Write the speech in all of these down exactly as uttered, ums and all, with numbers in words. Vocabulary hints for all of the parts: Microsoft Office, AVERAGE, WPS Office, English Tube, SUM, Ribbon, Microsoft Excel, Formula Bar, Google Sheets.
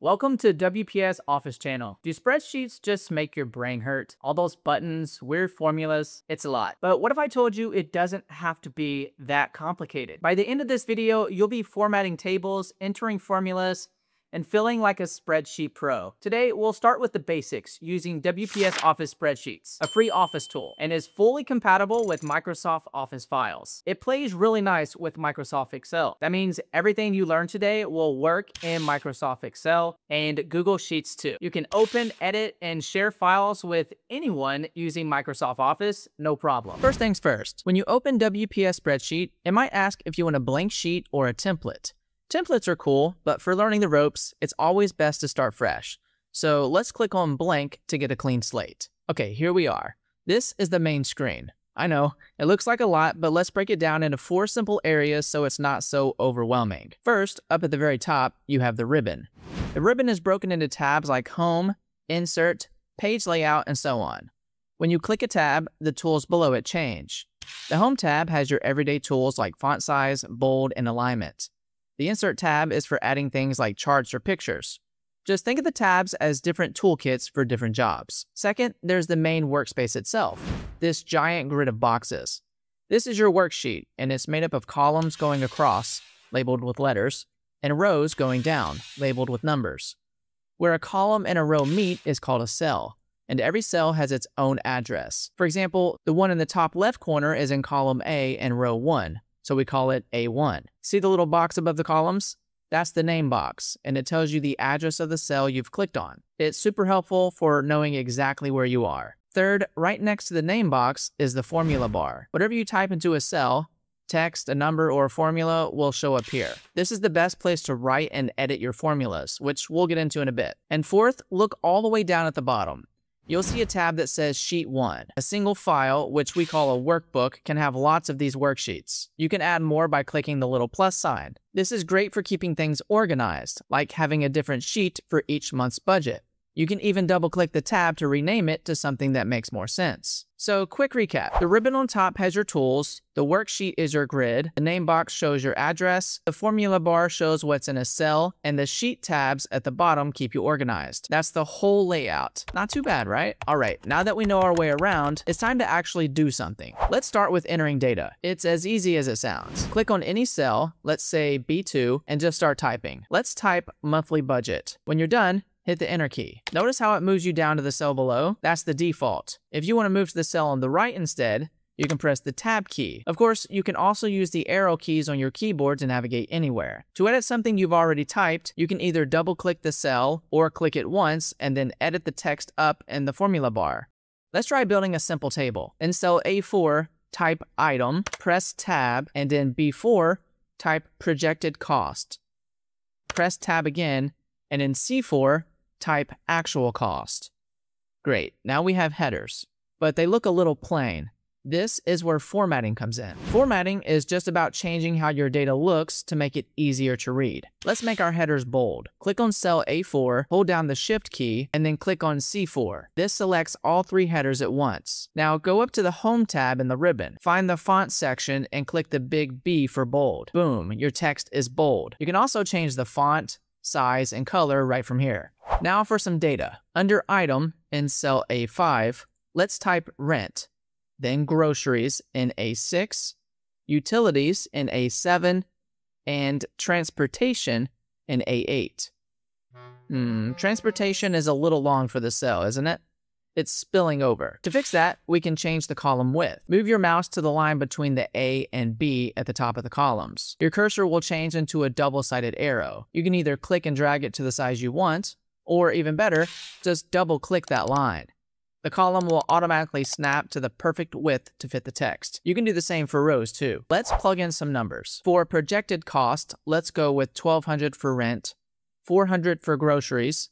Welcome to W P S Office channel. Do spreadsheets just make your brain hurt? All those buttons, weird formulas, it's a lot. But what if I told you it doesn't have to be that complicated? By the end of this video, you'll be formatting tables, entering formulas, and feeling like a spreadsheet pro. Today, we'll start with the basics using W P S Office spreadsheets, a free Office tool, and is fully compatible with Microsoft Office files. It plays really nice with Microsoft Excel. That means everything you learn today will work in Microsoft Excel and Google Sheets too. You can open, edit, and share files with anyone using Microsoft Office, no problem. First things first, when you open W P S spreadsheet, it might ask if you want a blank sheet or a template. Templates are cool, but for learning the ropes, it's always best to start fresh. So let's click on blank to get a clean slate. Okay, here we are. This is the main screen. I know, it looks like a lot, but let's break it down into four simple areas so it's not so overwhelming. First, up at the very top, you have the ribbon. The ribbon is broken into tabs like Home, Insert, Page Layout, and so on. When you click a tab, the tools below it change. The Home tab has your everyday tools like font size, bold, and alignment. The Insert tab is for adding things like charts or pictures. Just think of the tabs as different toolkits for different jobs. Second, there's the main workspace itself, this giant grid of boxes. This is your worksheet, and it's made up of columns going across, labeled with letters, and rows going down, labeled with numbers. Where a column and a row meet is called a cell, and every cell has its own address. For example, the one in the top left corner is in column A and row one. So we call it A one. See the little box above the columns? That's the name box, and it tells you the address of the cell you've clicked on. It's super helpful for knowing exactly where you are. Third, right next to the name box is the formula bar. Whatever you type into a cell, text, a number, or a formula will show up here. This is the best place to write and edit your formulas, which we'll get into in a bit. And fourth, look all the way down at the bottom. You'll see a tab that says Sheet one. A single file, which we call a workbook, can have lots of these worksheets. You can add more by clicking the little plus sign. This is great for keeping things organized, like having a different sheet for each month's budget. You can even double-click the tab to rename it to something that makes more sense. So, quick recap. The ribbon on top has your tools, the worksheet is your grid, the name box shows your address, the formula bar shows what's in a cell, and the sheet tabs at the bottom keep you organized. That's the whole layout. Not too bad, right? Alright, now that we know our way around, it's time to actually do something. Let's start with entering data. It's as easy as it sounds. Click on any cell, let's say B two, and just start typing. Let's type monthly budget. When you're done, hit the Enter key. Notice how it moves you down to the cell below? That's the default. If you want to move to the cell on the right instead, you can press the Tab key. Of course, you can also use the arrow keys on your keyboard to navigate anywhere. To edit something you've already typed, you can either double-click the cell or click it once and then edit the text up in the formula bar. Let's try building a simple table. In cell A four, type Item, press Tab, and in B four, type Projected Cost. Press Tab again, and in C four, type actual cost. Great, now we have headers, but they look a little plain. This is where formatting comes in. Formatting is just about changing how your data looks to make it easier to read. Let's make our headers bold. Click on cell A four, hold down the Shift key, and then click on C four. This selects all three headers at once. Now go up to the Home tab in the ribbon, find the Font section, and click the big B for bold. Boom, your text is bold. You can also change the font, size, and color right from here. Now for some data. Under Item in cell A five, let's type Rent, then Groceries in A six, Utilities in A seven, and Transportation in A eight. Hmm, transportation is a little long for the cell, isn't it? It's spilling over. To fix that, we can change the column width. Move your mouse to the line between the A and B at the top of the columns. Your cursor will change into a double-sided arrow. You can either click and drag it to the size you want, or even better, just double-click that line. The column will automatically snap to the perfect width to fit the text. You can do the same for rows too. Let's plug in some numbers. For projected cost, let's go with twelve hundred dollars for rent, four hundred dollars for groceries,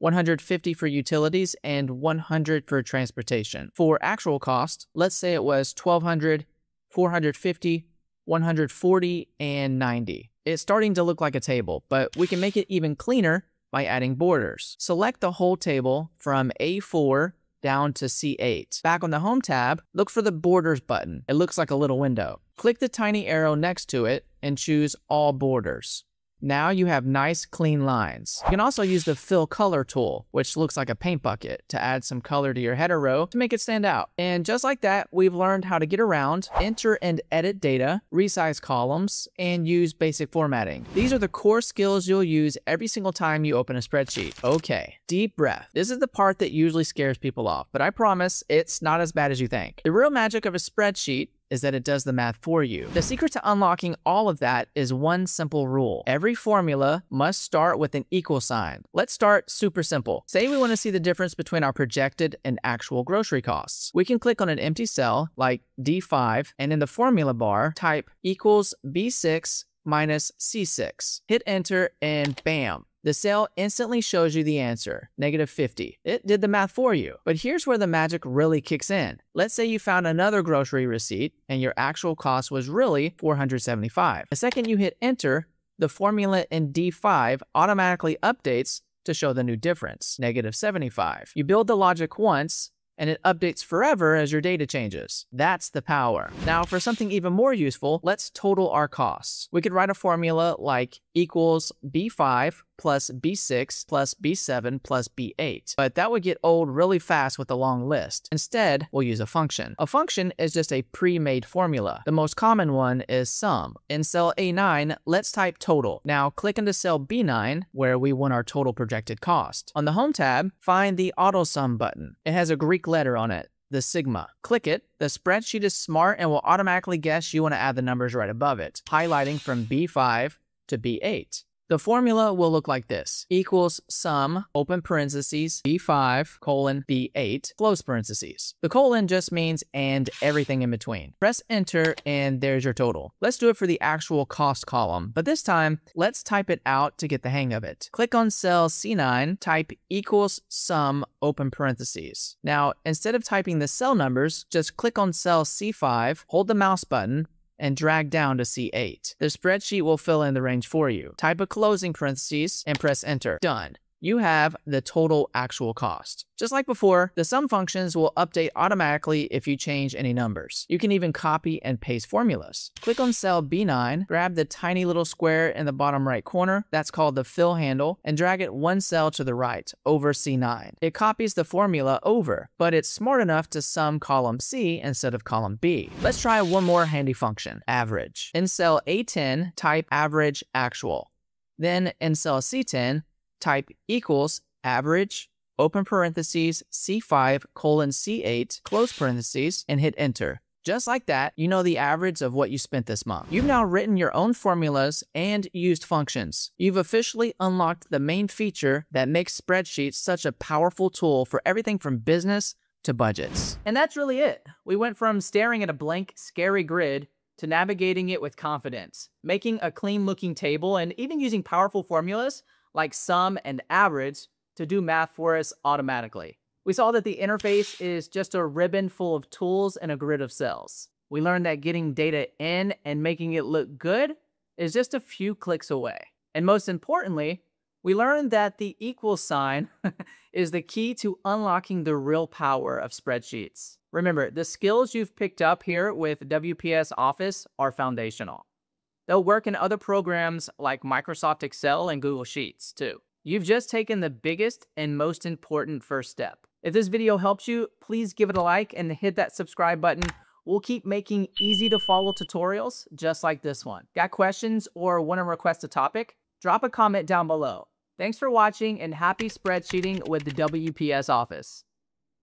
one hundred fifty dollars for utilities, and one hundred dollars for transportation. For actual cost, let's say it was twelve hundred dollars, four hundred fifty dollars, one hundred forty dollars, and ninety dollars. It's starting to look like a table, but we can make it even cleaner by adding borders. Select the whole table from A four down to C eight. Back on the Home tab, look for the Borders button. It looks like a little window. Click the tiny arrow next to it and choose All Borders. Now you have nice, clean lines. You can also use the Fill Color tool, which looks like a paint bucket, to add some color to your header row to make it stand out. And just like that, we've learned how to get around, enter and edit data, resize columns, and use basic formatting. These are the core skills you'll use every single time you open a spreadsheet. Okay, deep breath. This is the part that usually scares people off, but I promise it's not as bad as you think. The real magic of a spreadsheet is that it does the math for you. The secret to unlocking all of that is one simple rule. Every formula must start with an equal sign. Let's start super simple. Say we want to see the difference between our projected and actual grocery costs. We can click on an empty cell like D five and in the formula bar type equals B six minus C six. Hit enter and bam. The cell instantly shows you the answer, negative fifty. It did the math for you. But here's where the magic really kicks in. Let's say you found another grocery receipt and your actual cost was really four hundred seventy-five dollars. The second you hit enter, the formula in D five automatically updates to show the new difference, negative seventy-five. You build the logic once, and it updates forever as your data changes. That's the power. Now for something even more useful, let's total our costs. We could write a formula like equals B five plus B six plus B seven plus B eight, but that would get old really fast with a long list. Instead, we'll use a function. A function is just a pre-made formula. The most common one is SUM. In cell A nine, let's type total. Now click into cell B nine, where we want our total projected cost. On the Home tab, find the Auto Sum button. It has a Greek letter on it, the sigma. Click it. The spreadsheet is smart and will automatically guess you want to add the numbers right above it, highlighting from B five to B eight. The formula will look like this, equals sum, open parentheses, B five, colon, B eight, close parentheses. The colon just means and everything in between. Press enter and there's your total. Let's do it for the actual cost column, but this time, let's type it out to get the hang of it. Click on cell C nine, type equals sum, open parentheses. Now, instead of typing the cell numbers, just click on cell C five, hold the mouse button, and drag down to C eight. The spreadsheet will fill in the range for you. Type a closing parentheses and press enter. Done. You have the total actual cost. Just like before, the sum functions will update automatically if you change any numbers. You can even copy and paste formulas. Click on cell B nine, grab the tiny little square in the bottom right corner, that's called the fill handle, and drag it one cell to the right, over C nine. It copies the formula over, but it's smart enough to sum column C instead of column B. Let's try one more handy function, average. In cell A ten, type average actual. Then in cell C ten, type equals average, open parentheses, C five, colon, C eight, close parentheses, and hit enter. Just like that, you know the average of what you spent this month. You've now written your own formulas and used functions. You've officially unlocked the main feature that makes spreadsheets such a powerful tool for everything from business to budgets. And that's really it. We went from staring at a blank, scary grid to navigating it with confidence, making a clean-looking table, and even using powerful formulas like sum and average to do math for us automatically. We saw that the interface is just a ribbon full of tools and a grid of cells. We learned that getting data in and making it look good is just a few clicks away. And most importantly, we learned that the equal sign is the key to unlocking the real power of spreadsheets. Remember, the skills you've picked up here with W P S Office are foundational. They'll work in other programs like Microsoft Excel and Google Sheets too. You've just taken the biggest and most important first step. If this video helps you, please give it a like and hit that subscribe button. We'll keep making easy to follow tutorials just like this one. Got questions or want to request a topic? Drop a comment down below. Thanks for watching and happy spreadsheeting with the W P S Office.